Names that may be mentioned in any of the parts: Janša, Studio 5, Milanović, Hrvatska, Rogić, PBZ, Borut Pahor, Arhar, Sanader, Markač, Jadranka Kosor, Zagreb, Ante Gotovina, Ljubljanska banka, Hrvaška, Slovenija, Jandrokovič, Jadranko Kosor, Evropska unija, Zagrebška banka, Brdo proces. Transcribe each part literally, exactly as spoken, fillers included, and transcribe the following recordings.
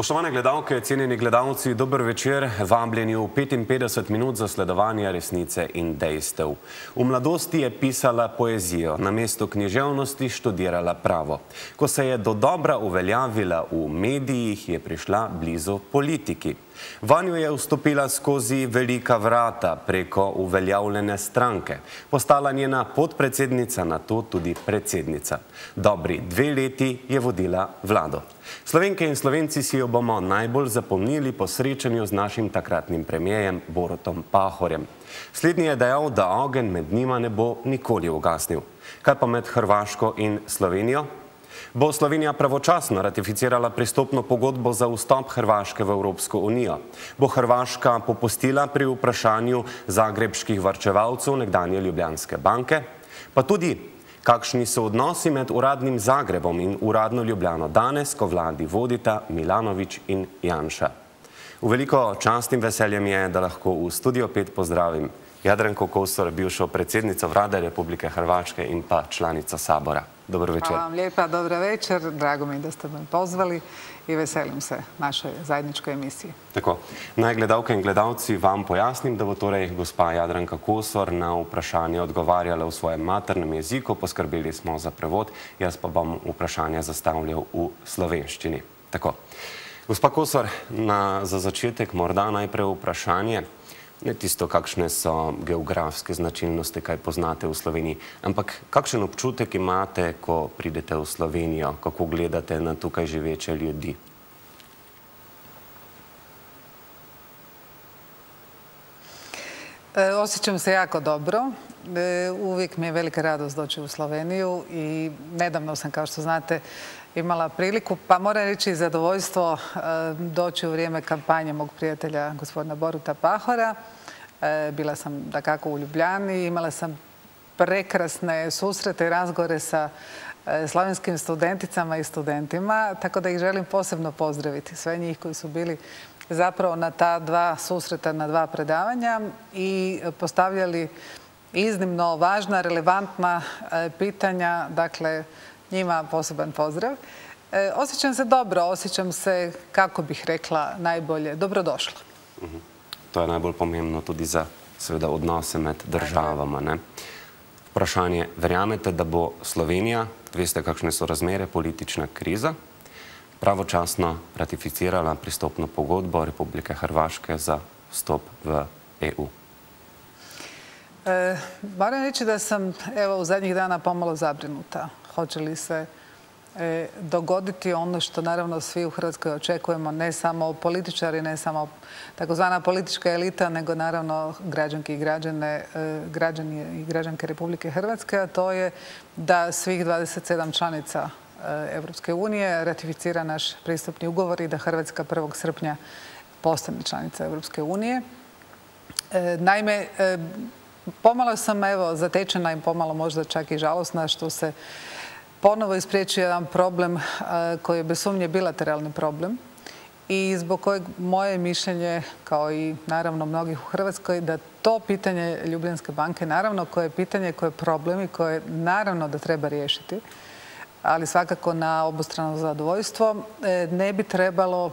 Spoštovane gledalke, cenjeni gledalci, dober večer, vabljeni v petinpetdeset minut zasledovanja resnice in dejstev. V mladosti je pisala poezijo, namesto književnosti študirala pravo. Ko se je dodobra uveljavila v medijih, je prišla blizu politiki. Vanjo je vstopila skozi velika vrata preko uveljavljene stranke. Postala njena podpredsednica, nato tudi predsednica. Dobri dve leti je vodila vlado. Slovenke in Slovenci si jo bomo najbolj zapomnili po srečanju z našim takratnim premijejem Borutom Pahorjem. Slednji je dejal, da ogenj med njima ne bo nikoli ugasnil. Kaj pa med Hrvaško in Slovenijo? Bo Slovenija pravočasno ratificirala pristopno pogodbo za vstop Hrvaške v Evropsko unijo? Bo Hrvaška popustila pri vprašanju zagrebških varčevalcev nekdanje Ljubljanske banke? Pa tudi, kakšni so odnosi med uradnim Zagrebom in uradno Ljubljano danes, ko vladi vodita Milanović in Janša? V veliko čast in veseljem je, da lahko v Studio pet pozdravim Jadranko Kosor, bivšo predsjednico Vlade Republike Hrvatske in pa članica Sabora. Dobar večer. Hvala vam lijepa, dobra večer. Drago mi je da ste me pozvali i veselim se našoj zajedničkoj emisiji. Tako, naj gledalke in gledalci vam pojasnim, da bo torej gospa Jadranka Kosor na vprašanje odgovarjala v svojem maternem jeziku, poskrbeli smo za prevod, jaz pa bom vprašanje zastavljal v slovenščini. Tako, gospa Kosor, za začetek morda najprej vprašanje. Ne tisto, kakšne so geografske značilnosti, kaj poznate v Sloveniji, ampak kakšen občutek imate, ko pridete v Slovenijo, kako gledate na tukaj živeče ljudi? Osjećam se jako dobro. Uvijek mi je velika radost doći u Sloveniju i nedavno sam, kao što znate, imala priliku, pa moram reći i zadovoljstvo doći u vrijeme kampanje mog prijatelja gospodina Boruta Pahora. Bila sam dakako u Ljubljani, imala sam prekrasne susrete i razgovore sa slovenskim studenticama i studentima, tako da ih želim posebno pozdraviti, sve njih koji su bili zapravo na ta dva susreta, na dva predavanja i postavljali iznimno važna, relevantna pitanja, dakle, njima poseban pozdrav. Osjećam se dobro, osjećam se, kako bih rekla, najbolje dobrodošla. To je najbolj pomembno tudi za odnose med državama. Vprašanje, verjamete, da bo Slovenija, veste kakšne so razmere, politična kriza, pravočasno ratificirala pristopno pogodbo Republike Hrvaške za vstop v E U? Moram reći da sam u zadnjih dana pomalo zabrinuta. Hoće li se dogoditi ono što naravno svi u Hrvatskoj očekujemo, ne samo političari, ne samo takozvana politička elita, nego naravno građanke i građane, građani i građanke Republike Hrvatske, a to je da svih dvadeset sedam članica Evropske unije ratificira naš pristupni ugovor i da Hrvatska prvog srpnja postane članica Evropske unije. Naime, pomalo sam evo zatečena i pomalo možda čak i žalosna što se ponovo ispriječio jedan problem koji je bez sumnje bilateralni problem i zbog kojeg moje mišljenje, kao i naravno mnogih u Hrvatskoj, da to pitanje Ljubljanske banke, naravno koje je pitanje, koje je problem i koje naravno da treba riješiti, ali svakako na obostrano zadovoljstvo, ne bi trebalo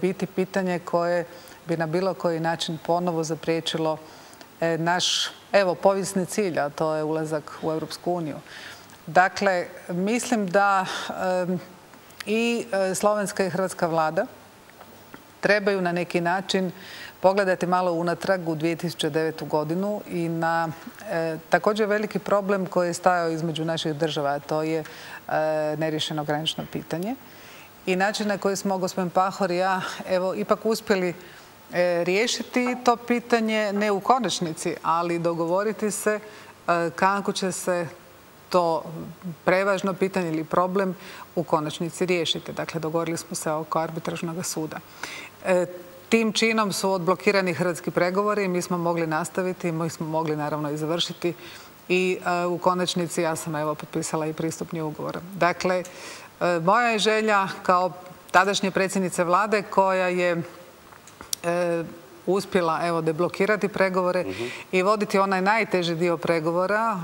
biti pitanje koje bi na bilo koji način ponovo zapriječilo naš, evo, povijesni cilj, a to je ulazak u Evropsku uniju. Dakle, mislim da i slovenska i hrvatska vlada trebaju na neki način pogledati malo unatrag u dvije tisuće devetu. godinu i na također veliki problem koji je stajao između naših država, a to je nerješeno granično pitanje. I način na koji smo, gospodin Pahor i ja, evo, ipak uspjeli riješiti to pitanje, ne u konačnici, ali dogovoriti se kako će se to prevažno pitanje ili problem u konačnici riješiti. Dakle, dogovorili smo se oko arbitražnog suda. Tim činom su odblokirani hrvatski pregovori i mi smo mogli nastaviti, mi smo mogli naravno i završiti i u konačnici ja sam evo potpisala i pristupni ugovor. Dakle, moja je želja kao tadašnje predsjednice vlade koja je uspjela evo deblokirati pregovore i voditi onaj najteži dio pregovora.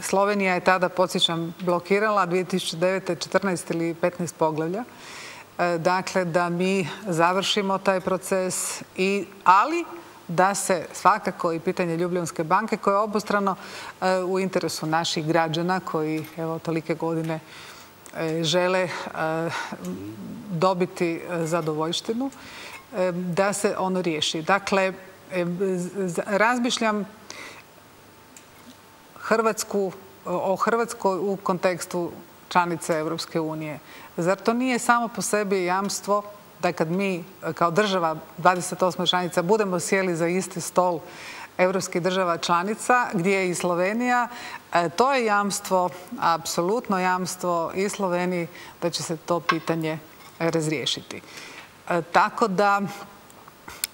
Slovenija je tada, podsjećam, blokirala dvije tisuće devete. četrnaest ili petnaest poglavlja. dakle, da mi završimo taj proces, ali da se svakako i pitanje Ljubljanske banke, koje je obostrano u interesu naših građana koji evo tolike godine žele dobiti zadovoljštinu, da se ono riješi. Dakle, razmišljam Hrvatsku, o Hrvatskoj u kontekstu članice Evropske unije. Zar to nije samo po sebi jamstvo da kad mi kao država dvadeset osam članica budemo sjeli za isti stol evropskih država članica, gdje je i Slovenija, to je jamstvo, apsolutno jamstvo i Sloveniji da će se to pitanje razriješiti. Tako da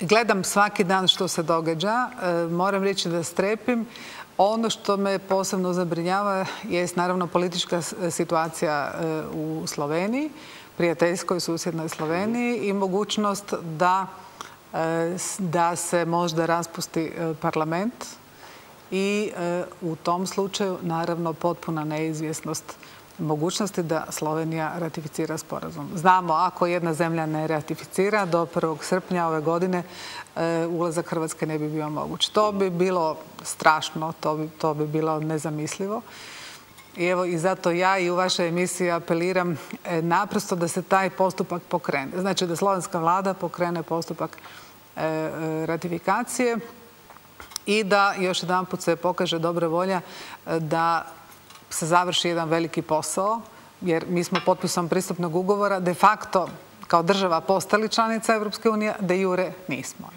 gledam svaki dan što se događa. Moram reći da strepim. Ono što me posebno zabrinjava je naravno politička situacija u Sloveniji, prijateljskoj susjednoj Sloveniji, i mogućnost da, da se možda raspusti parlament i u tom slučaju naravno potpuna neizvjesnost mogućnosti da Slovenija ratificira sporazum. Znamo, ako jedna zemlja ne ratificira do prvog srpnja ove godine, ulazak Hrvatske ne bi bio moguć. To bi bilo strašno, to bi, to bi bilo nezamislivo. I evo, i zato ja i u vašoj emisiji apeliram naprosto da se taj postupak pokrene. Znači da slovenska vlada pokrene postupak ratifikacije i da još jedan put se pokaže dobra volja da se završi jedan veliki posao, jer mi smo potpisom pristupnog ugovora de facto kao država postali članica Evropske unije, de jure nismo.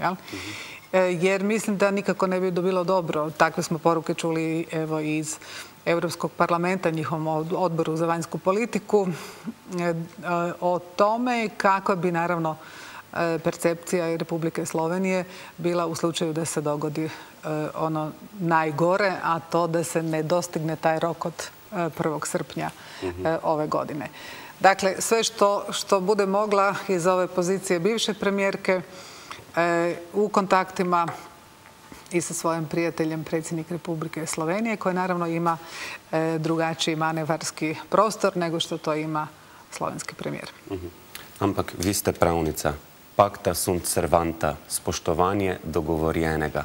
Jer mislim da nikako ne bi bilo dobro. Takve smo poruke čuli evo iz Evropskog parlamenta, njihovom odboru za vanjsku politiku, o tome kako bi naravno percepcija Republike Slovenije bila u slučaju da se dogodi ono najgore, a to da se ne dostigne taj rok od prvog srpnja ove godine. Dakle, sve što bude mogla iz ove pozicije bivše premijerke u kontaktima i sa svojim prijateljem, predsjednik Republike Slovenije, koji naravno ima drugačiji manevarski prostor nego što to ima slovenski premijer. Ampak vi ste pravnica. Pakta sunt servanta, spoštovanje dogovorjenega.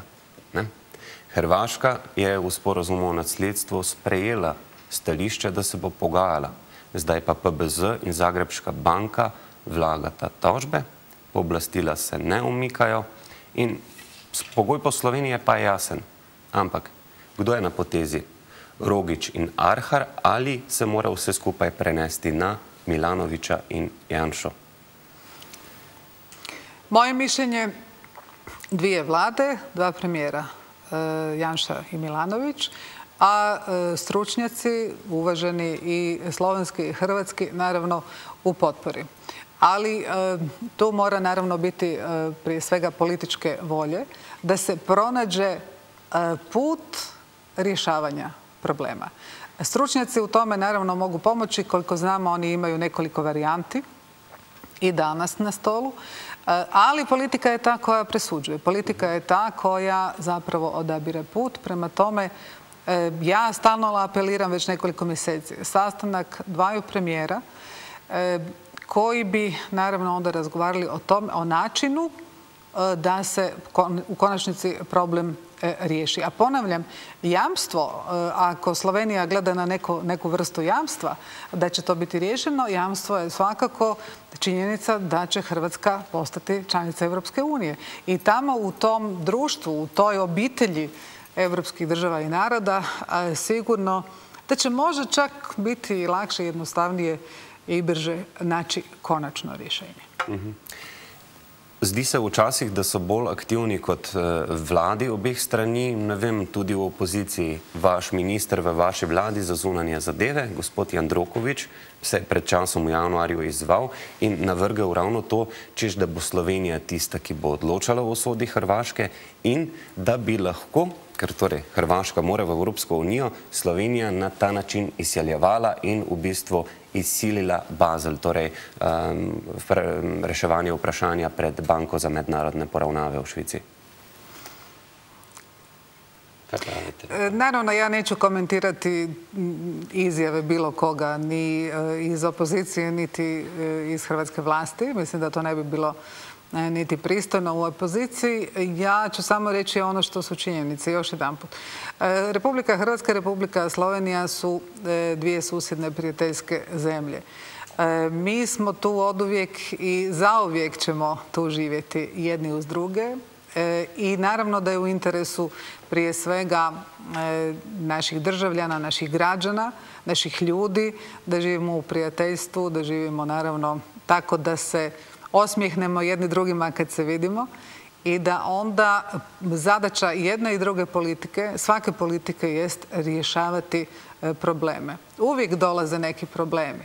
Hrvaška je v sporazumu o nasledstvu sprejela stališče, da se bo pogajala. Zdaj pa P B Z in Zagrebška banka vlagata tožbe, pooblastila se ne umikajo in pogoj po Sloveniji pa je jasen. Ampak kdo je na potezi? Rogić in Arhar, ali se mora vse skupaj prenesti na Milanovića in Janšo? Moje mišljenje, dvije vlade, dva premijera, Janša i Milanović, a stručnjaci, uvaženi i slovenski i hrvatski, naravno u potpori. Ali tu mora naravno biti prije svega političke volje da se pronađe put rješavanja problema. Stručnjaci u tome naravno mogu pomoći. Koliko znamo, oni imaju nekoliko varijanti i danas na stolu. Ali politika je ta koja presuđuje. Politika je ta koja zapravo odabire put. Prema tome, ja stalno apeliram već nekoliko mjeseci. Sastanak dvaju premijera koji bi naravno onda razgovarali o tome, o načinu da se u konačnici problem riješi. A ponavljam, jamstvo, ako Slovenija gleda na neku vrstu jamstva da će to biti riješeno, jamstvo je svakako činjenica da će Hrvatska postati članica Evropske unije. I tamo u tom društvu, u toj obitelji evropskih država i naroda, sigurno da će možda čak biti lakše, jednostavnije i brže naći konačno rješenje. Zdi se včasih, da so bolj aktivni kot vladi obeh strani, ne vem, tudi v opoziciji. Vaš minister v vaši vladi za zunanje zadeve, gospod Jandrokovič, se je pred časom v januarju izzval in navrgel ravno to, češ da bo Slovenija tista, ki bo odločala o usodi Hrvaške in da bi lahko, ker torej Hrvaška mora v Evropsko unijo, Slovenija na ta način izseljevala in v bistvu izsilila Bazel, torej um, reševanje vprašanja pred Banko za mednarodne poravnave v Švici. komentirate? Naravno, ja neću komentirati izjave bilo koga, ni iz opozicije, niti iz hrvatske vlasti. Mislim da to ne bi bilo niti pristojno u opoziciji. Ja ću samo reći ono što su činjenice, još jedan put. Republika Hrvatska i Republika Slovenija su dvije susjedne prijateljske zemlje. Mi smo tu oduvijek i zauvijek ćemo tu živjeti jedni uz druge. I naravno da je u interesu prije svega naših državljana, naših građana, naših ljudi, da živimo u prijateljstvu, da živimo naravno tako da se osmijehnemo jedni drugima kad se vidimo i da onda zadaća jedne i druge politike, svake politike, jest rješavati probleme. Uvijek dolaze neki problemi.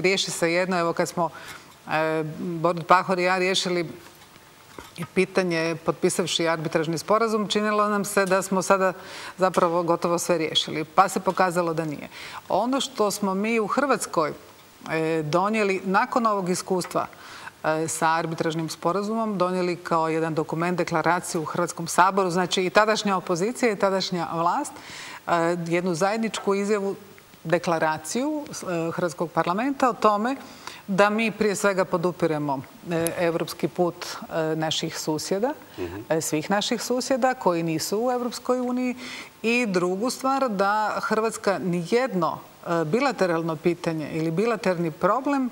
Riješi se jedno, evo kad smo Borut Pahor i ja riješili pitanje, potpisavši arbitražni sporazum, činilo nam se da smo sada zapravo gotovo sve riješili. Pa se pokazalo da nije. Ono što smo mi u Hrvatskoj donijeli nakon ovog iskustva sa arbitražnim sporazumom, donijeli kao jedan dokument, deklaraciju u Hrvatskom saboru, znači i tadašnja opozicija i tadašnja vlast, jednu zajedničku izjavu, deklaraciju Hrvatskog parlamenta o tome da mi prije svega podupiremo evropski put naših susjeda, svih naših susjeda koji nisu u Evropskoj uniji, i drugu stvar da Hrvatska nijedno bilateralno pitanje ili bilateralni problem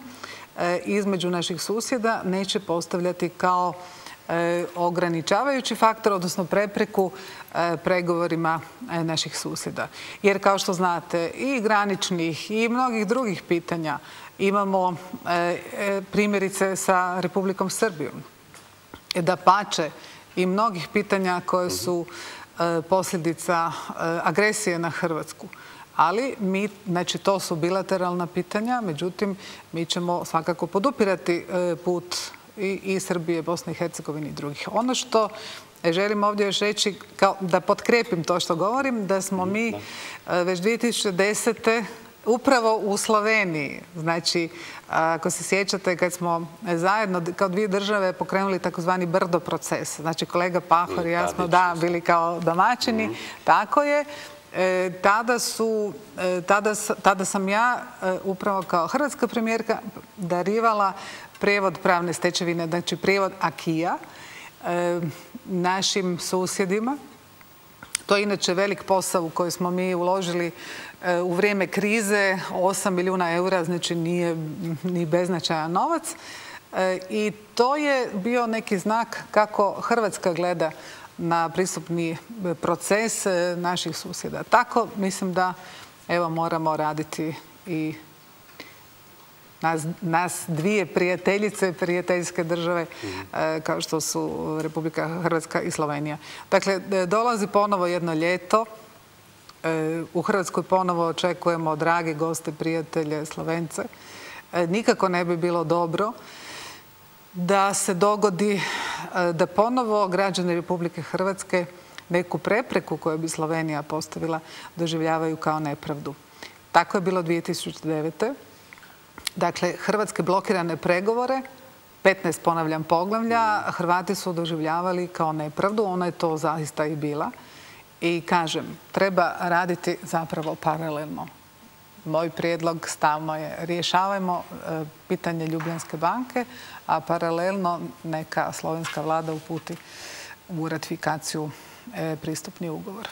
između naših susjeda neće postavljati kao ograničavajući faktor, odnosno prepreku pregovorima naših susjeda. Jer kao što znate, i graničnih i mnogih drugih pitanja imamo primjerice sa Republikom Srbijom. Dapače, i mnogih pitanja koje su posljedica agresije na Hrvatsku. Ali mi, znači to su bilateralna pitanja, međutim mi ćemo svakako podupirati put i Srbije, Bosne i Hercegovine i drugih. Ono što želim ovdje još reći, da potkrepim to što govorim, da smo mi već dvije tisuće desete. upravo u Sloveniji, znači ako se sjećate kad smo zajedno kao dvije države pokrenuli takozvani Brdo proces, znači kolega Pahor i ja smo da bili kao domaćini, tako je. Tada su, tada, tada sam ja upravo kao hrvatska premijerka darivala prijevod pravne stečevine, znači prijevod akija našim susjedima. To je inače velik posao u koji smo mi uložili u vrijeme krize, osam milijuna eura, znači nije ni beznačajan novac. I to je bio neki znak kako Hrvatska gleda na pristupni proces naših susjeda. Tako mislim da evo moramo raditi i nas, nas dvije prijateljice, prijateljske države kao što su Republika Hrvatska i Slovenija. Dakle, dolazi ponovo jedno ljeto. U Hrvatskoj ponovo očekujemo drage goste, prijatelje, Slovence. Nikako ne bi bilo dobro da se dogodi da ponovo građani Republike Hrvatske neku prepreku koju bi Slovenija postavila doživljavaju kao nepravdu. Tako je bilo dvije tisuće devete. Dakle, Hrvatske blokirane pregovore, petnaest ponavljam poglavlja, Hrvati su doživljavali kao nepravdu. Ona je to zaista i bila. I kažem, treba raditi zapravo paralelno. Moj prijedlog stalno je rješavajmo pitanje Ljubljanske banke, a paralelno neka slovenska vlada uputi u ratifikaciju pristupni ugovor.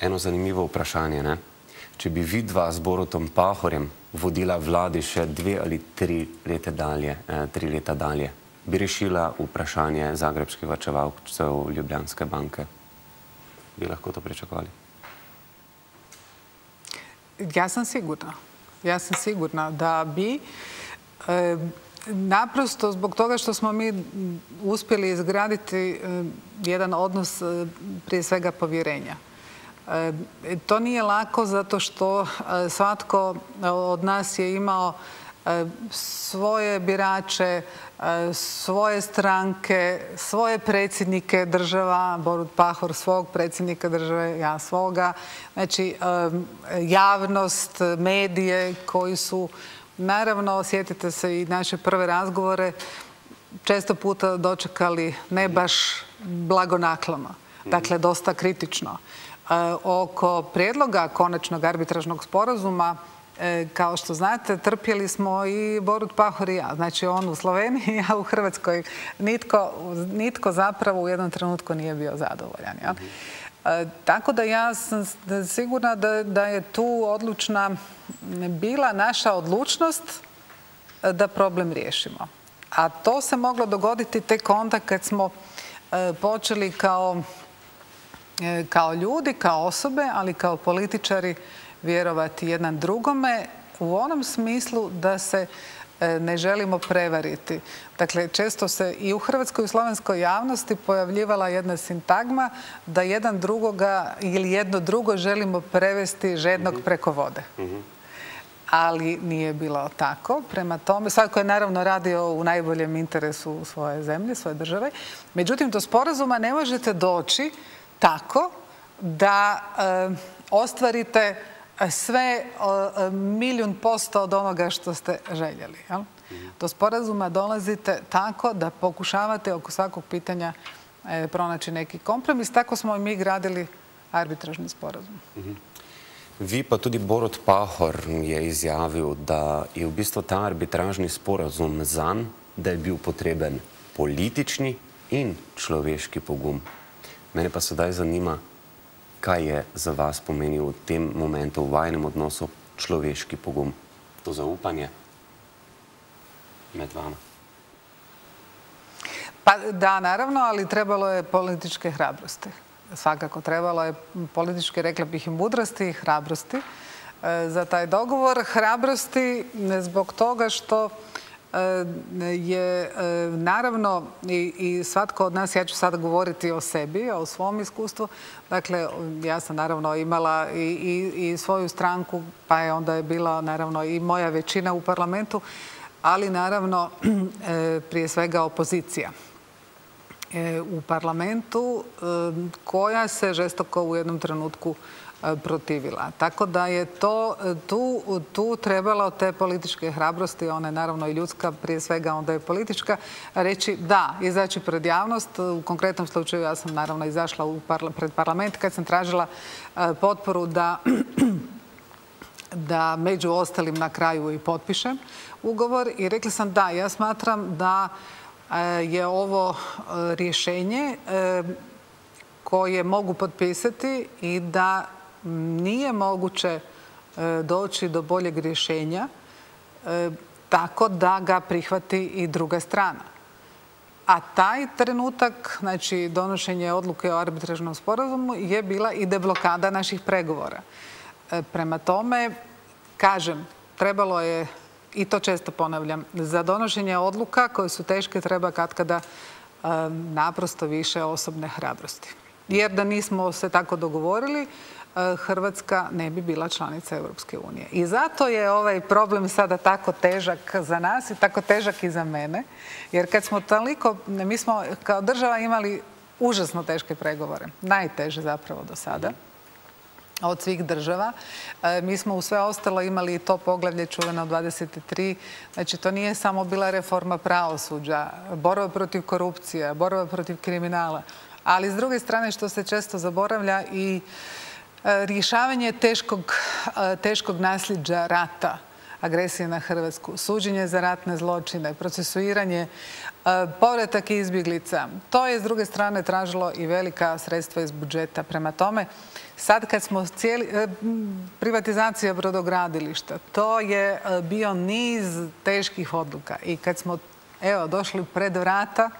Eno zanimivo vprašanje, ne? Če bi vidva z Borutom Pahorjem vodila vladi še dve ali tri leta dalje, tri leta dalje, bi rešila vprašanje zagrebških varčevalcev Ljubljanske banke? Bi lahko to pričakovali? Ja sam sigurna. Ja sam sigurna da bi, naprosto zbog toga što smo mi uspjeli izgraditi jedan odnos prije svega povjerenja. To nije lako zato što svatko od nas je imao svoje birače, svoje stranke, svoje predsjednike država, Borut Pahor svog predsjednika države, ja svoga, znači javnost, medije koji su, naravno, sjetite se i naše prve razgovore, često puta dočekali ne baš blagonaklono, dakle dosta kritično. Oko predloga konačnog arbitražnog sporazuma, kao što znate, trpjeli smo i Borut Pahor i ja. Znači, on u Sloveniji, ja u Hrvatskoj. Nitko, nitko zapravo u jednom trenutku nije bio zadovoljan. Ja? Tako da ja sam sigurna da, da je tu odlučna bila naša odlučnost da problem riješimo. A to se moglo dogoditi tek onda kad smo počeli kao, kao ljudi, kao osobe, ali kao političari vjerovati jedan drugome u onom smislu da se ne želimo prevariti. Dakle, često se i u hrvatskoj i u slovenskoj javnosti pojavljivala jedna sintagma da jedan drugoga ili jedno drugo želimo prevesti žednog preko vode. Ali nije bilo tako. Prema tome, svako je naravno radio u najboljem interesu svoje zemlje, svoje države. Međutim, do sporazuma ne možete doći tako da ostvarite sve milijun posto od onoga što ste željeli. Do sporazuma dolazite tako da pokušavate oko svakog pitanja pronaći neki kompromis. Tako smo i mi gradili arbitražni sporazum. Vi pa tudi Borut Pahor je izjavil, da je v bistvu ta arbitražni sporazum zanj, da je bil potreben politični in človeški pogum. Mene pa sedaj zanima, kaj je za vas pomenil v tem momentu v vajnem odnosu človeški pogum? To zaupanje med vama? Pa da, naravno, ali trebalo je političke hrabrosti. Svakako trebalo je političke, rekla bih, i mudrosti i hrabrosti za taj dogovor. Hrabrosti zbog toga što je naravno i svatko od nas, ja ću sad govoriti o sebi, o svom iskustvu. Dakle, ja sam naravno imala i svoju stranku, pa je onda bila naravno i moja većina u parlamentu, ali naravno prije svega opozicija u parlamentu koja se žestoko u jednom trenutku protivila. Tako da je to tu, tu trebalo te političke hrabrosti, ona je naravno i ljudska, prije svega onda je politička, reći da, izaći pred javnost. U konkretnom slučaju ja sam naravno izašla u parla, pred parlament kad sam tražila potporu da, da među ostalim na kraju i potpišem ugovor i rekla sam da, ja smatram da je ovo rješenje koje mogu potpisati i da nije moguće doći do boljeg rješenja tako da ga prihvati i druga strana. A taj trenutak, znači donošenje odluke o arbitražnom sporazumu, je bila i deblokada naših pregovora. Prema tome, kažem, trebalo je, i to često ponavljam, za donošenje odluka koje su teške treba katkada naprosto više osobne hrabrosti. Jer da nismo se tako dogovorili, Hrvatska ne bi bila članica Evropske unije. I zato je ovaj problem sada tako težak za nas i tako težak i za mene. Jer kad smo toliko, mi smo kao država imali užasno teške pregovore. Najteže zapravo do sada od svih država. Mi smo u sve ostalo imali i to poglavlje čuveno dvadeset tri. Znači, to nije samo bila reforma pravosuđa, borba protiv korupcije, borba protiv kriminala. Ali s druge strane, što se često zaboravlja, i rješavanje teškog, teškog nasljeđa rata, agresije na Hrvatsku, suđenje za ratne zločine, procesuiranje, povratak izbjeglica. To je s druge strane tražilo i velika sredstva iz budžeta. Prema tome, sad kad smo cijeli, privatizacija brodogradilišta, to je bio niz teških odluka. I kad smo evo, došli pred vrata,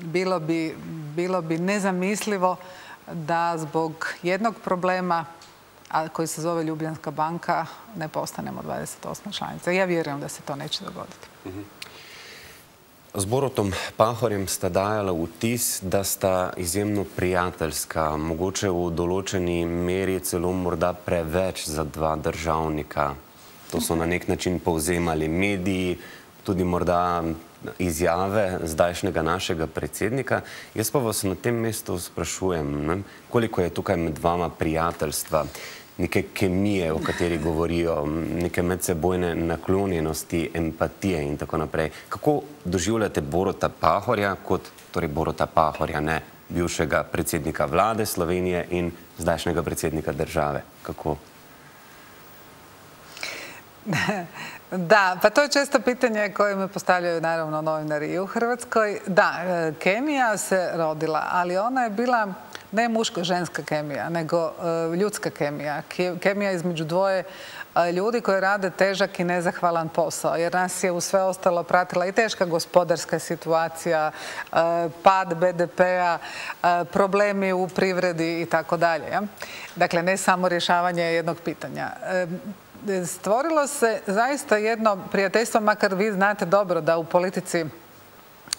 bilo bi, bilo bi nezamislivo da zbog jednog problema koji se zove Ljubljanska banka ne postanemo dvadeset osma članica. Ja vjerujem da se to neće dogoditi. Z Borutom Pahorjem sta dajala vtis, da sta izjemno prijateljska, mogoče v določeni meri celo morda preveč za dva državnika. To so na nek način povzemali mediji, tudi morda izjave zdajšnjega našega predsednika. Jaz pa vas na tem mestu sprašujem, koliko je tukaj med vama prijateljstva, neke kemije, o kateri govorijo, neke medsebojne naklonjenosti, empatije in tako naprej. Kako doživljate Boruta Pahorja kot, torej Boruta Pahorja, ne bivšega predsednika vlade Slovenije in zdajšnjega predsednika države. Kako? Da, pa to je često pitanje koje me postavljaju naravno novinari u Hrvatskoj. Da, kemija se rodila, ali ona je bila ne muško-ženska kemija, nego ljudska kemija. Kemija između dvoje ljudi koji rade težak i nezahvalan posao. Jer nas je u sve ostalo pratila i teška gospodarska situacija, pad be de pea, problemi u privredi i tako dalje. Dakle, ne samo rješavanje jednog pitanja. Stvorilo se zaista jedno prijateljstvo, makar vi znate dobro da u politici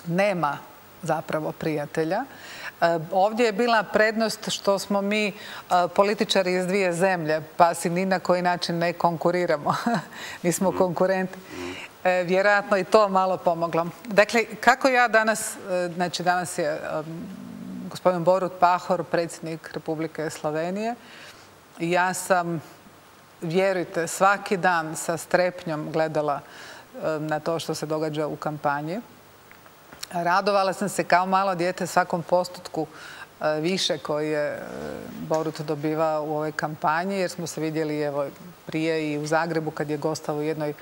nema zapravo prijatelja. Ovdje je bila prednost što smo mi političari iz dvije zemlje, pa si ni na koji način ne konkuriramo. Nismo konkurenti. Vjerojatno i to malo pomoglo. Dakle, kako ja danas, znači danas je gospodin Borut Pahor, predsjednik Republike Slovenije. Ja sam, vjerujte, svaki dan sa strepnjom gledala na to što se događa u kampanji. Radovala sam se kao malo dijete svakom postotku više koji je Borut dobiva u ovoj kampanji, jer smo se vidjeli evo, prije i u Zagrebu kad je gostao jednoj,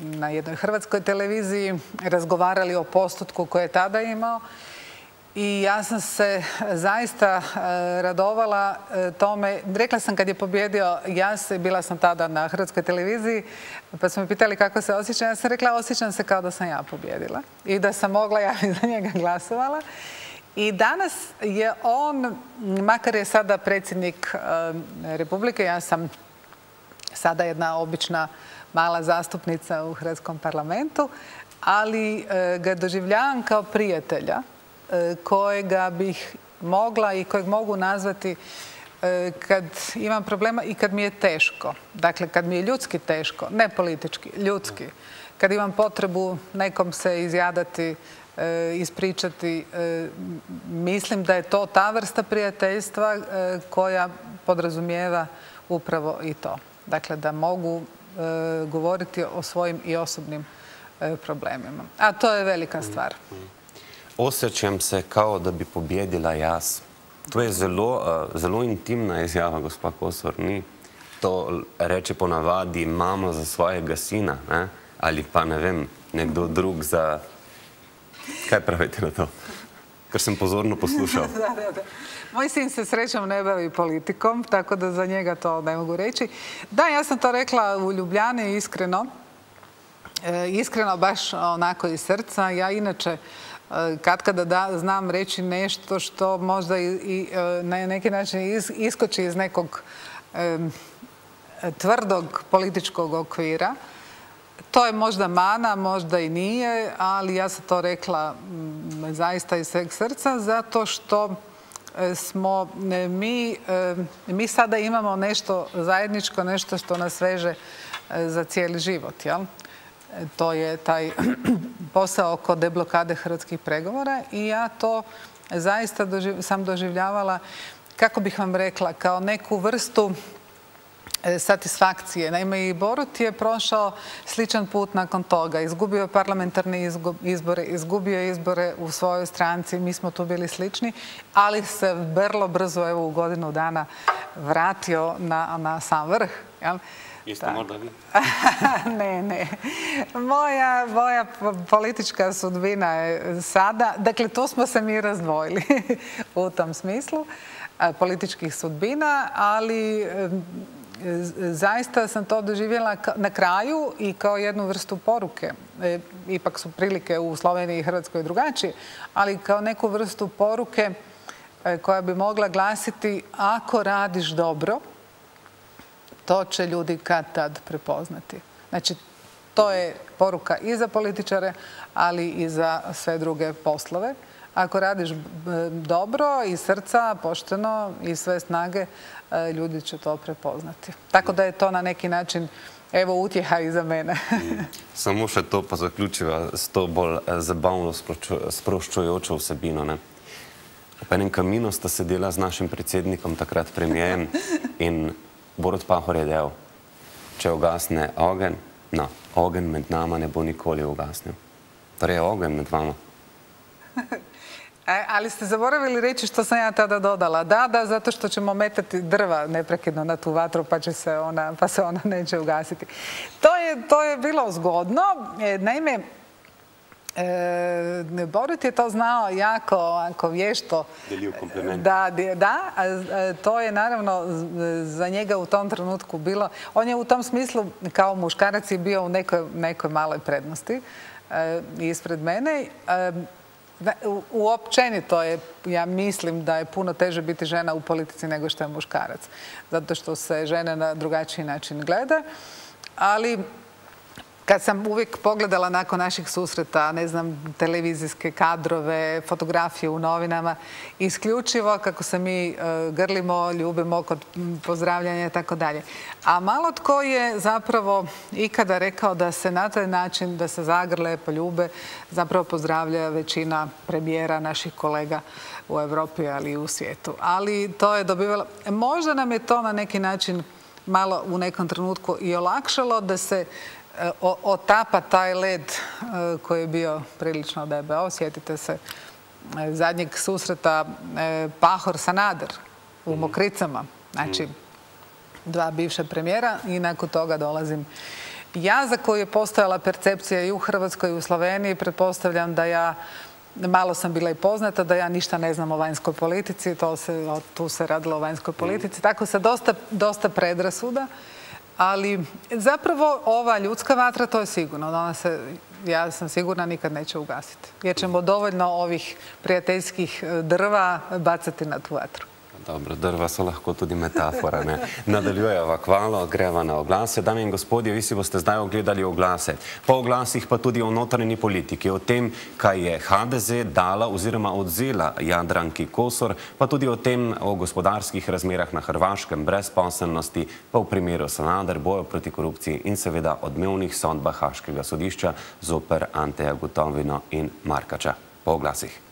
na jednoj hrvatskoj televiziji, razgovarali o postotku koje je tada imao. I ja sam se zaista radovala tome. Rekla sam kad je pobjedio, ja se, bila sam tada na Hrvatskoj televiziji, pa su me pitali kako se osjećam. Ja sam rekla, osjećam se kao da sam ja pobjedila i da sam mogla, ja bi za njega glasovala. I danas je on, makar je sada predsjednik Republike, ja sam sada jedna obična mala zastupnica u Hrvatskom parlamentu, ali ga doživljavam kao prijatelja kojega bih mogla i kojeg mogu nazvati kad imam problema i kad mi je teško. Dakle, kad mi je ljudski teško, ne politički, ljudski. Kad imam potrebu nekom se izjadati, ispričati, mislim da je to ta vrsta prijateljstva koja podrazumijeva upravo i to. Dakle, da mogu govoriti o svojim i osobnim problemima. A to je velika stvar. Osjećam se kao da bi pobjedila jaz. To je zelo intimna izjava, gospa Kosor. Ni to reče ponavadi mama za svojega sina ali pa ne vem, nekdo drug za... Kaj pravite na to? Ker sem pozorno poslušal. Moj sin se srećom ne bavi politikom, tako da za njega to ne mogu reći. Da, ja sam to rekla u Ljubljani iskreno. Iskreno, baš onako iz srca. Ja inače katkada znam reći nešto što možda i na neki način iskoči iz nekog tvrdog političkog okvira. To je možda mana, možda i nije, ali ja sam to rekla zaista iz sveg srca zato što smo mi, mi sada imamo nešto zajedničko, nešto što nas veže za cijeli život, jel? To je taj posao oko deblokade hrvatskih pregovora i ja to zaista sam doživljavala, kako bih vam rekla, kao neku vrstu satisfakcije. Naime, i Borut je prošao sličan put nakon toga. Izgubio je parlamentarne izbore, izgubio je izbore u svojoj stranci, mi smo tu bili slični, ali se vrlo brzo, evo u godinu dana, vratio na, na sam vrh. Jel? Jeste morda vi? Ne, ne. Moja, moja politička sudbina je sada... Dakle, tu smo se mi razdvojili u tom smislu političkih sudbina, ali zaista sam to doživjela na kraju i kao jednu vrstu poruke. Ipak su prilike u Sloveniji i Hrvatskoj drugačije, ali kao neku vrstu poruke koja bi mogla glasiti ako radiš dobro, to će ljudi kad tad prepoznati. Znači, to je poruka i za političare, ali i za sve druge poslove. Ako radiš dobro i srca, pošteno i sve snage, ljudi će to prepoznati. Tako da je to na neki način, evo, utjeha i za mene. Samo še to pa zaključiva s to bolj zabavno sproščujočo vsebino. V enem kaminu sta sedela z našim predsednikom, takrat premijejem, in Borut Pahor je del, če ugasne ogen, no, ogen med nama ne bo nikoli ugasnil. Torej je ogen med vama. Ali ste zaboravili reći što sam ja tada dodala. Da, da, zato što ćemo metati drva neprekidno na tu vatru pa se ona neće ugasiti. To je bilo zgodno. Naime, Borut je to znao jako vješto. Delio komplimente. Da, da. To je naravno za njega u tom trenutku bilo. On je u tom smislu kao muškarac je bio u nekoj maloj prednosti ispred mene. Uopćenito je, ja mislim da je puno teže biti žena u politici nego što je muškarac. Zato što se žene na drugačiji način gleda. Ali kad sam uvijek pogledala nakon naših susreta, ne znam, televizijske kadrove, fotografije u novinama, isključivo kako se mi grlimo, ljubimo kod pozdravljanja i tako dalje. A malo tko je zapravo ikada rekao da se na taj način, da se zagrle, poljube, zapravo pozdravlja većina premijera, naših kolega u Evropi, ali i u svijetu. Ali to je dobivalo... Možda nam je to na neki način malo u nekom trenutku i olakšalo da se otapa taj led koji je bio prilično debeo. Sjetite se zadnjeg susreta Pahor-Sanader u Mokricama. Znači, dva bivša premijera i nakon toga dolazim ja, za koju je postojala percepcija i u Hrvatskoj i u Sloveniji. Pretpostavljam da ja, malo sam bila i poznata, da ja ništa ne znam o vanjskoj politici. Tu se radilo o vanjskoj politici. Tako se dosta predrasuda. Ali zapravo ova ljudska vatra, to je sigurno. Ona se, ja sam sigurna, nikad neće ugasiti. Jer ćemo dovoljno ovih prijateljskih drva bacati na tu vatru. Dobro, drva so lahko tudi metafora. Nadaljujeva, hvala, greva na oglase. Dame in gospodje, vi si boste zdaj ogledali oglase. Po oglasih pa tudi o notranji politiki, o tem, kaj je ha de ze dala oziroma odzela Jadranki Kosor, pa tudi o tem, o gospodarskih razmerah na Hrvaškem, brezposelnosti, pa v primeru Sanader, boju proti korupciji in seveda odmevnih sodbah Haškega sodišča zoper Anteja Gotovino in Markača. Po oglasih.